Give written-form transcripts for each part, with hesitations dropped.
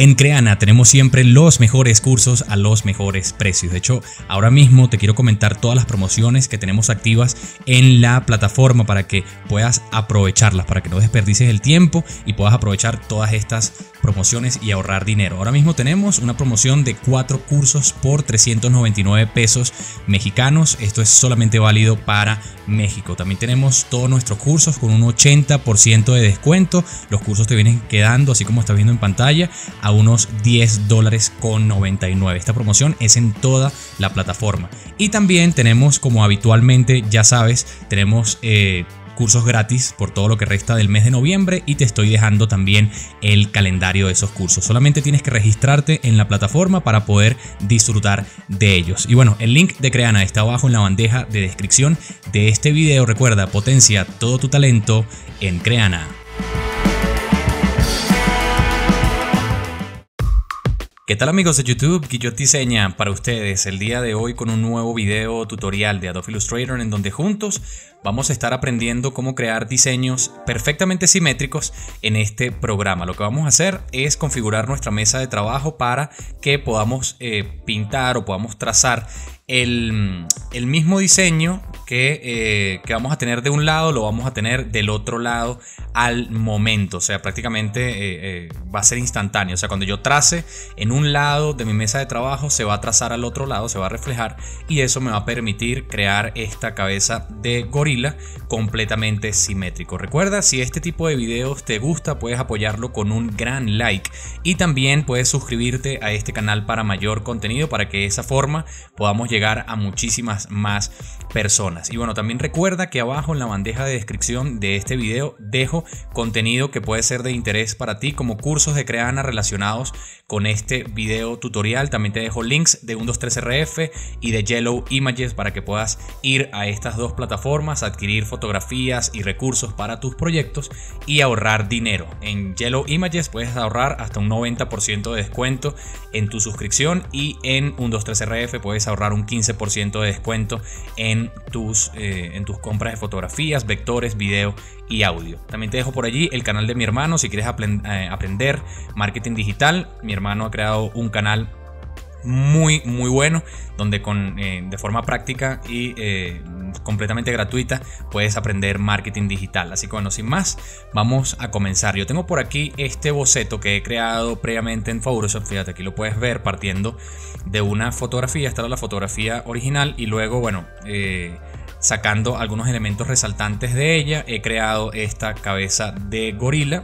En Crehana tenemos siempre los mejores cursos a los mejores precios. De hecho, ahora mismo te quiero comentar todas las promociones que tenemos activas en la plataforma para que puedas aprovecharlas, para que no desperdices el tiempo y puedas aprovechar todas estas promociones y ahorrar dinero. Ahora mismo tenemos una promoción de 4 cursos por 399 pesos mexicanos. Esto es solamente válido para México. También tenemos todos nuestros cursos con un 80% de descuento. Los cursos te vienen quedando, así como estás viendo en pantalla, a unos $10.99. Esta promoción es en toda la plataforma. Y también tenemos, como habitualmente, ya sabes, tenemos cursos gratis por todo lo que resta del mes de noviembre, y te estoy dejando también el calendario de esos cursos. Solamente tienes que registrarte en la plataforma para poder disfrutar de ellos. Y bueno, el link de Crehana está abajo en la bandeja de descripción de este video. Recuerda, potencia todo tu talento en Crehana. ¿Qué tal, amigos de YouTube? Guillot Diseña para ustedes el día de hoy con un nuevo video tutorial de Adobe Illustrator, en donde juntos vamos a estar aprendiendo cómo crear diseños perfectamente simétricos en este programa. Lo que vamos a hacer es configurar nuestra mesa de trabajo para que podamos pintar o podamos trazar el mismo diseño que vamos a tener de un lado, lo vamos a tener del otro lado al momento. O sea, prácticamente va a ser instantáneo. O sea, cuando yo trace en un lado de mi mesa de trabajo, se va a trazar al otro lado, se va a reflejar, y eso me va a permitir crear esta cabeza de gorila completamente simétrico. Recuerda, si este tipo de videos te gusta, puedes apoyarlo con un gran like, y también puedes suscribirte a este canal para mayor contenido, para que de esa forma podamos llegar a muchísimas más personas. Y bueno, también recuerda que abajo en la bandeja de descripción de este video dejo contenido que puede ser de interés para ti, como cursos de Crehana relacionados con este video tutorial. También te dejo links de 123RF y de Yellow Images para que puedas ir a estas dos plataformas, adquirir fotografías y recursos para tus proyectos y ahorrar dinero. En Yellow Images puedes ahorrar hasta un 90% de descuento en tu suscripción, y en 123RF puedes ahorrar un 15% de descuento en tus compras de fotografías, vectores, video y audio. También te dejo por allí el canal de mi hermano si quieres aprender marketing digital. Mi hermano ha creado un canal muy bueno, donde de forma práctica y completamente gratuita puedes aprender marketing digital. Así que bueno, sin más, vamos a comenzar. Yo tengo por aquí este boceto que he creado previamente en Photoshop. Fíjate, aquí lo puedes ver partiendo de una fotografía. Esta era la fotografía original, y luego, bueno, sacando algunos elementos resaltantes de ella, he creado esta cabeza de gorila,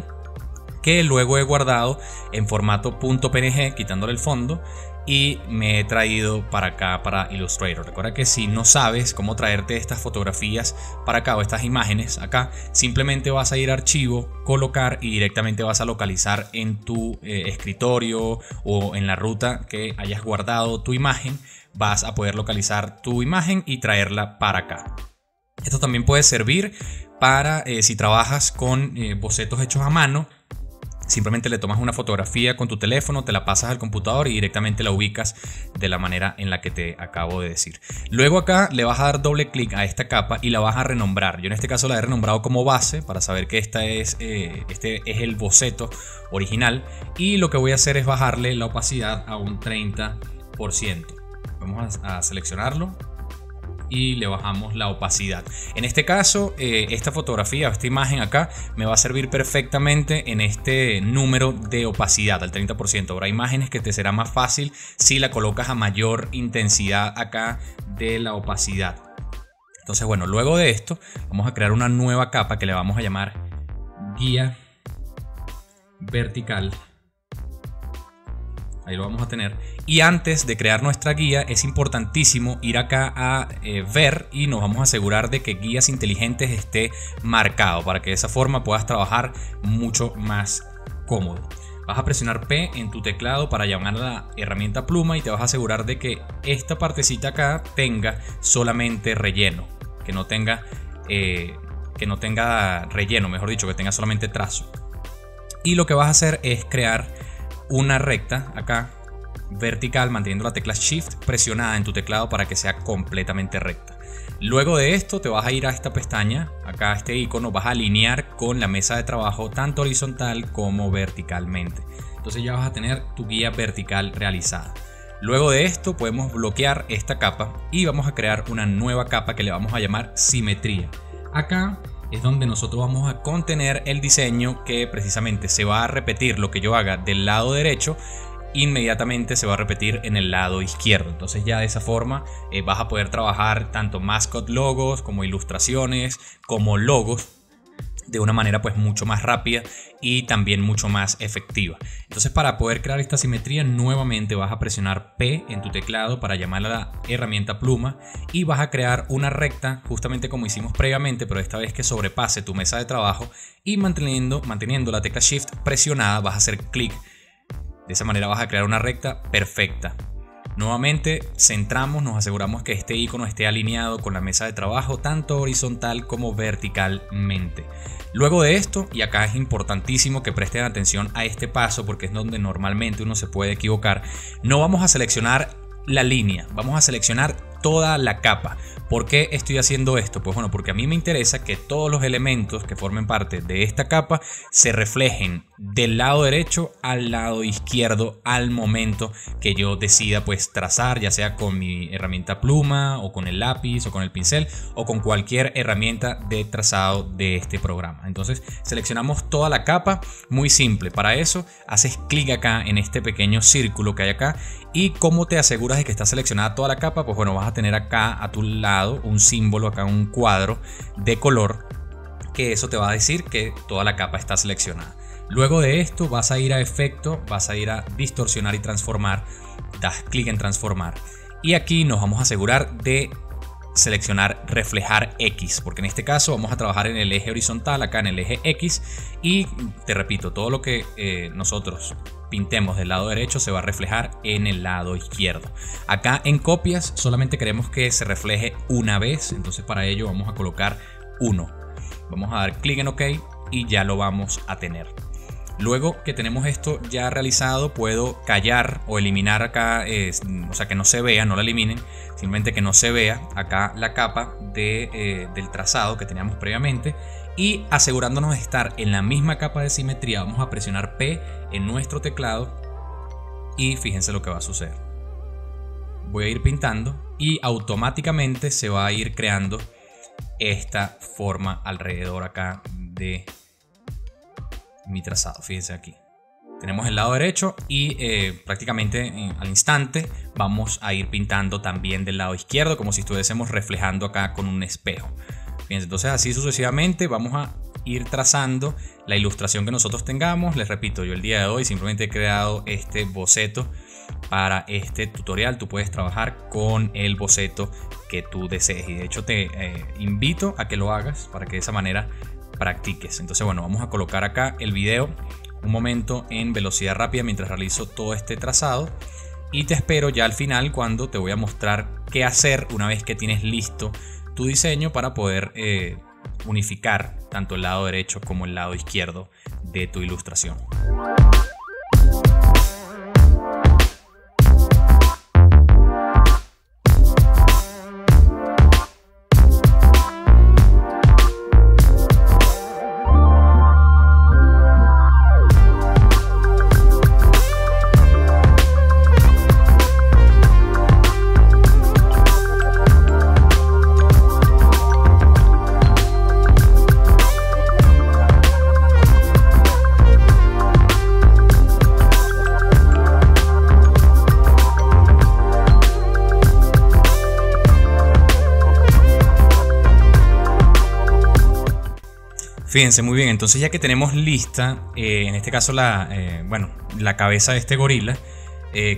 que luego he guardado en formato .png, quitándole el fondo, y me he traído para acá, para Illustrator. Recuerda que si no sabes cómo traerte estas fotografías para acá, o estas imágenes acá, simplemente vas a ir a archivo, colocar, y directamente vas a localizar en tu escritorio o en la ruta que hayas guardado tu imagen. Vas a poder localizar tu imagen y traerla para acá. Esto también puede servir para si trabajas con bocetos hechos a mano. Simplemente le tomas una fotografía con tu teléfono, te la pasas al computador y directamente la ubicas de la manera en la que te acabo de decir. Luego acá le vas a dar doble clic a esta capa y la vas a renombrar. Yo en este caso la he renombrado como base, para saber que este es el boceto original. Y lo que voy a hacer es bajarle la opacidad a un 30%. Vamos a seleccionarlo y le bajamos la opacidad. En este caso, esta fotografía, esta imagen acá, me va a servir perfectamente en este número de opacidad, al 30%. Habrá imágenes que te será más fácil si la colocas a mayor intensidad acá de la opacidad. Entonces, bueno, luego de esto, vamos a crear una nueva capa que le vamos a llamar guía vertical. Ahí lo vamos a tener. Y antes de crear nuestra guía, es importantísimo ir acá a ver, y nos vamos a asegurar de que Guías Inteligentes esté marcado, para que de esa forma puedas trabajar mucho más cómodo. Vas a presionar P en tu teclado para llamar a la herramienta pluma, y te vas a asegurar de que esta partecita acá tenga solamente relleno, que no tenga relleno, mejor dicho, que tenga solamente trazo. Y lo que vas a hacer es crear una recta acá vertical, manteniendo la tecla Shift presionada en tu teclado para que sea completamente recta. Luego de esto te vas a ir a esta pestaña, acá a este icono, vas a alinear con la mesa de trabajo tanto horizontal como verticalmente. entonces ya vas a tener tu guía vertical realizada. Luego de esto podemos bloquear esta capa y vamos a crear una nueva capa que le vamos a llamar simetría. Acá es donde nosotros vamos a contener el diseño, que precisamente se va a repetir lo que yo haga del lado derecho, inmediatamente se va a repetir en el lado izquierdo. Entonces ya de esa forma vas a poder trabajar tanto mascot logos como ilustraciones como logos de una manera pues mucho más rápida y también mucho más efectiva. Entonces, para poder crear esta simetría, nuevamente vas a presionar P en tu teclado para llamar a la herramienta pluma y vas a crear una recta, justamente como hicimos previamente, pero esta vez que sobrepase tu mesa de trabajo, y manteniendo la tecla Shift presionada vas a hacer clic. De esa manera vas a crear una recta perfecta. Nuevamente centramos, nos aseguramos que este icono esté alineado con la mesa de trabajo, tanto horizontal como verticalmente. Luego de esto, y acá es importantísimo que presten atención a este paso porque es donde normalmente uno se puede equivocar, no vamos a seleccionar la línea, vamos a seleccionar toda la capa. ¿Por qué estoy haciendo esto? Pues bueno, porque a mí me interesa que todos los elementos que formen parte de esta capa se reflejen del lado derecho al lado izquierdo al momento que yo decida pues trazar, ya sea con mi herramienta pluma o con el lápiz o con el pincel o con cualquier herramienta de trazado de este programa. Entonces seleccionamos toda la capa, muy simple. Para eso haces clic acá en este pequeño círculo que hay acá. ¿Y cómo te aseguras de que está seleccionada toda la capa? Pues bueno, vas a tener acá a tu lado un símbolo, acá un cuadro de color, que eso te va a decir que toda la capa está seleccionada. Luego de esto vas a ir a efecto, vas a ir a distorsionar y transformar, das clic en transformar y aquí nos vamos a asegurar de seleccionar reflejar X, porque en este caso vamos a trabajar en el eje horizontal, acá en el eje X, y te repito, todo lo que nosotros pintemos del lado derecho se va a reflejar en el lado izquierdo. Acá en copias solamente queremos que se refleje una vez, entonces para ello vamos a colocar 1, vamos a dar clic en OK y ya lo vamos a tener. Luego que tenemos esto ya realizado, puedo callar o eliminar acá, o sea que no se vea, no la eliminen, simplemente que no se vea acá la capa del trazado que teníamos previamente, y asegurándonos de estar en la misma capa de simetría vamos a presionar P en nuestro teclado y fíjense lo que va a suceder. Voy a ir pintando y automáticamente se va a ir creando esta forma alrededor acá de mi trazado. Fíjense, aquí tenemos el lado derecho y prácticamente al instante vamos a ir pintando también del lado izquierdo, como si estuviésemos reflejando acá con un espejo. Fíjense, entonces así sucesivamente vamos a ir trazando la ilustración que nosotros tengamos. Les repito, yo el día de hoy simplemente he creado este boceto para este tutorial. Tú puedes trabajar con el boceto que tú desees y de hecho te invito a que lo hagas para que de esa manera practiques. Entonces bueno, vamos a colocar acá el video un momento en velocidad rápida mientras realizo todo este trazado y te espero ya al final, cuando te voy a mostrar qué hacer una vez que tienes listo tu diseño para poder unificar tanto el lado derecho como el lado izquierdo de tu ilustración. Fíjense muy bien, entonces ya que tenemos lista, en este caso la cabeza de este gorila,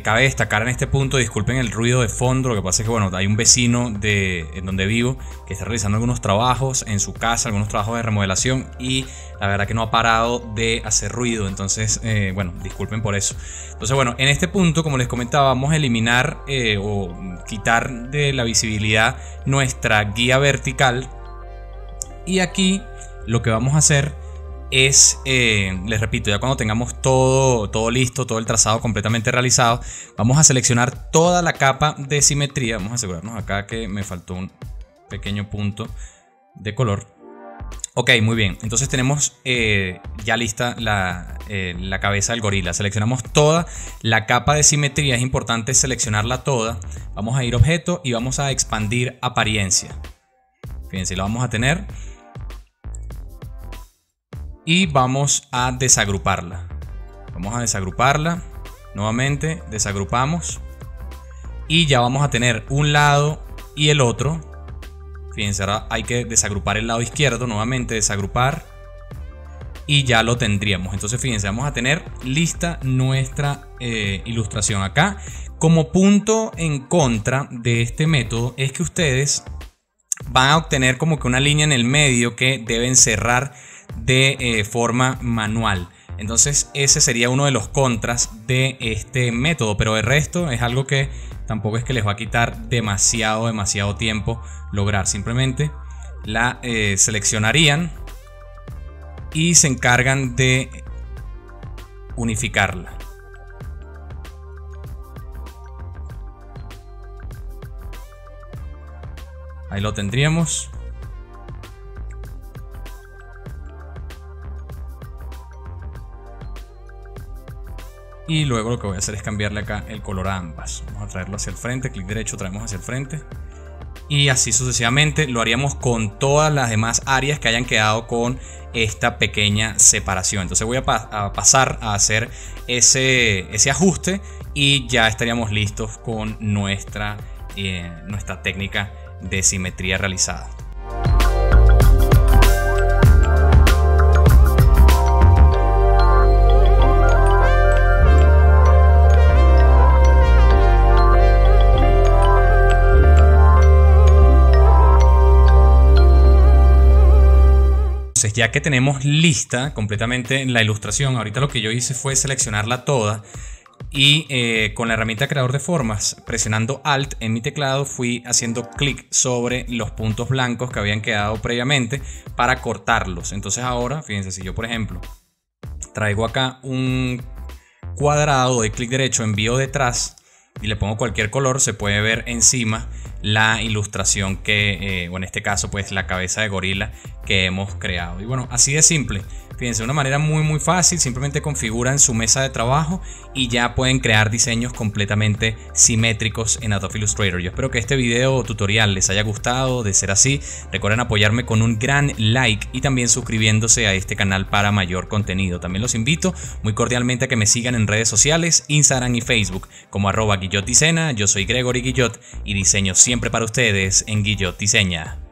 cabe destacar en este punto, disculpen el ruido de fondo, lo que pasa es que bueno, hay un vecino en donde vivo que está realizando algunos trabajos en su casa, algunos trabajos de remodelación, y la verdad que no ha parado de hacer ruido, entonces bueno, disculpen por eso. Entonces bueno, en este punto, como les comentaba, vamos a eliminar o quitar de la visibilidad nuestra guía vertical, y aquí lo que vamos a hacer es, les repito, ya cuando tengamos todo listo, todo el trazado completamente realizado, vamos a seleccionar toda la capa de simetría. Vamos a asegurarnos acá que me faltó un pequeño punto de color. Ok, muy bien, entonces tenemos ya lista la la cabeza del gorila. Seleccionamos toda la capa de simetría, es importante seleccionarla toda. Vamos a ir a objeto y vamos a expandir apariencia. Fíjense, lo vamos a tener. Y vamos a desagruparla. Vamos a desagruparla. Nuevamente desagrupamos. Y ya vamos a tener un lado y el otro. Fíjense, ahora hay que desagrupar el lado izquierdo. Nuevamente desagrupar. Y ya lo tendríamos. Entonces fíjense, vamos a tener lista nuestra ilustración acá. Como punto en contra de este método es que ustedes van a obtener como que una línea en el medio que deben cerrar de forma manual. Entonces ese sería uno de los contras de este método, pero el resto es algo que tampoco es que les va a quitar demasiado tiempo lograr. Simplemente la seleccionarían y se encargan de unificarla. Ahí lo tendríamos. Y luego lo que voy a hacer es cambiarle acá el color a ambas. Vamos a traerlo hacia el frente, clic derecho, traemos hacia el frente. Y así sucesivamente lo haríamos con todas las demás áreas que hayan quedado con esta pequeña separación. Entonces voy a pasar a hacer ese ajuste y ya estaríamos listos con nuestra técnica de simetría realizada. Entonces, ya que tenemos lista completamente la ilustración, ahorita lo que yo hice fue seleccionarla toda y con la herramienta creador de formas, presionando Alt en mi teclado, fui haciendo clic sobre los puntos blancos que habían quedado previamente para cortarlos. Entonces ahora, fíjense, si yo por ejemplo traigo acá un cuadrado, doy clic derecho, envío detrás y le pongo cualquier color, se puede ver encima la ilustración que, o en este caso pues la cabeza de gorila que hemos creado. Y bueno, así de simple. Fíjense, de una manera muy fácil, simplemente configuran su mesa de trabajo y ya pueden crear diseños completamente simétricos en Adobe Illustrator. Yo espero que este video tutorial les haya gustado. De ser así, recuerden apoyarme con un gran like y también suscribiéndose a este canal para mayor contenido. También los invito muy cordialmente a que me sigan en redes sociales, Instagram y Facebook, como @GuillotDiseña. Yo soy Gregory Guillot y diseño siempre para ustedes en Guillot Diseña.